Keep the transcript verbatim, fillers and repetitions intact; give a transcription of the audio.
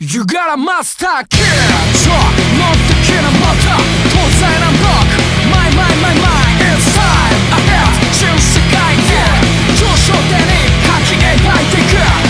You got a master kid. So, not the kid of Malta. Tozain and rock. My, my, my, my. It's time. I bet. Choose the guy. You're short and it. Hacking a bite.